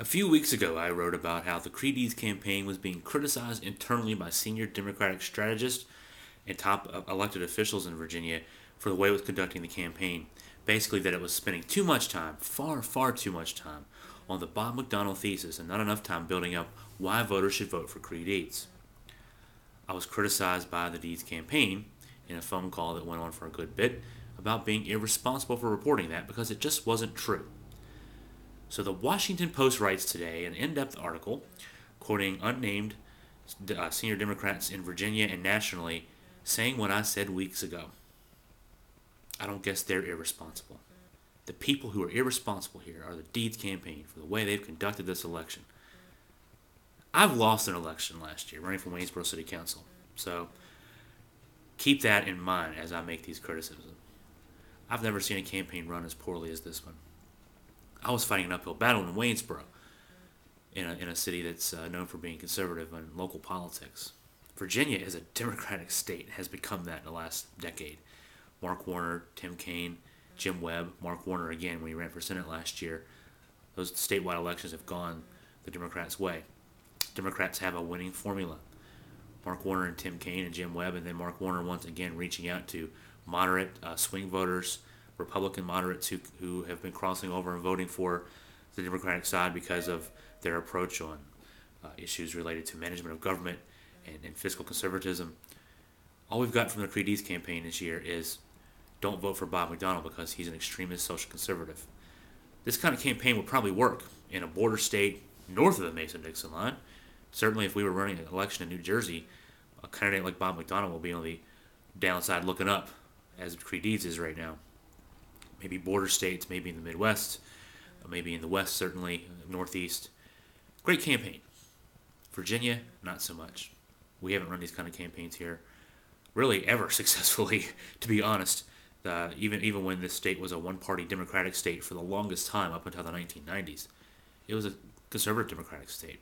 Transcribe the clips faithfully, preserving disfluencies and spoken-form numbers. A few weeks ago, I wrote about how the Creigh Deeds campaign was being criticized internally by senior Democratic strategists and top elected officials in Virginia for the way it was conducting the campaign. Basically, that it was spending too much time, far, far too much time, on the Bob McDonnell thesis and not enough time building up why voters should vote for Creigh Deeds. I was criticized by the Deeds campaign in a phone call that went on for a good bit about being irresponsible for reporting that because it just wasn't true. So the Washington Post writes today an in-depth article quoting unnamed uh, senior Democrats in Virginia and nationally saying what I said weeks ago. I don't guess they're irresponsible. The people who are irresponsible here are the Deeds campaign for the way they've conducted this election. I've lost an election last year running for Waynesboro City Council, so keep that in mind as I make these criticisms. I've never seen a campaign run as poorly as this one. I was fighting an uphill battle in Waynesboro, in a, in a city that's uh, known for being conservative in local politics. Virginia is a Democratic state, has become that in the last decade. Mark Warner, Tim Kaine, Jim Webb, Mark Warner again when he ran for Senate last year. Those statewide elections have gone the Democrats' way. Democrats have a winning formula. Mark Warner and Tim Kaine and Jim Webb, and then Mark Warner once again reaching out to moderate uh, swing voters, Republican moderates who who have been crossing over and voting for the Democratic side because of their approach on uh, issues related to management of government and, and fiscal conservatism. All we've got from the Creigh Deeds campaign this year is don't vote for Bob McDonnell because he's an extremist social conservative. This kind of campaign would probably work in a border state north of the Mason-Dixon line. Certainly if we were running an election in New Jersey, a candidate like Bob McDonnell will be on the downside looking up as Creigh Deeds is right now. Maybe border states, maybe in the Midwest, maybe in the West, certainly, Northeast. Great campaign. Virginia, not so much. We haven't run these kind of campaigns here really ever successfully, to be honest, uh, even, even when this state was a one-party Democratic state for the longest time up until the nineteen nineties. It was a conservative Democratic state.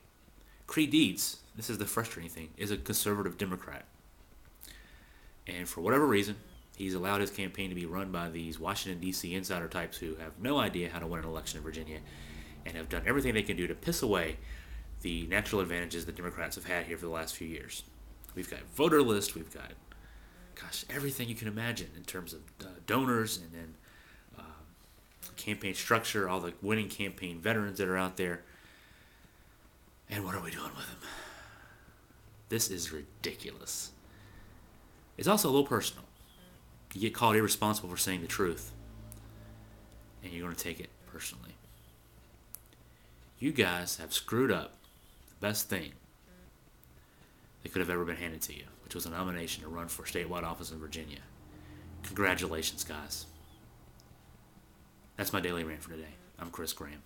Creigh Deeds, this is the frustrating thing, is a conservative Democrat. And for whatever reason, he's allowed his campaign to be run by these Washington, D C insider types who have no idea how to win an election in Virginia and have done everything they can do to piss away the natural advantages the Democrats have had here for the last few years. We've got voter lists, we've got, gosh, everything you can imagine in terms of uh, donors and then uh, campaign structure, all the winning campaign veterans that are out there. And what are we doing with them? This is ridiculous. It's also a little personal. You get called irresponsible for saying the truth, and you're going to take it personally. You guys have screwed up the best thing that could have ever been handed to you, which was a nomination to run for statewide office in Virginia. Congratulations, guys. That's my daily rant for today. I'm Chris Graham.